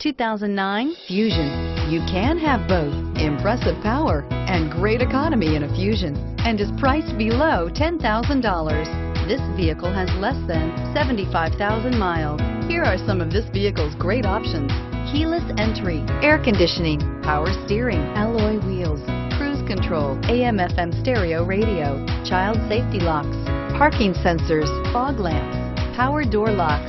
2009 Fusion. You can have both impressive power and great economy in a Fusion, and is priced below $10,000. This vehicle has less than 75,000 miles. Here are some of this vehicle's great options: keyless entry, air conditioning, power steering, alloy wheels, cruise control, AM/FM stereo radio, child safety locks, parking sensors, fog lamps, power door locks.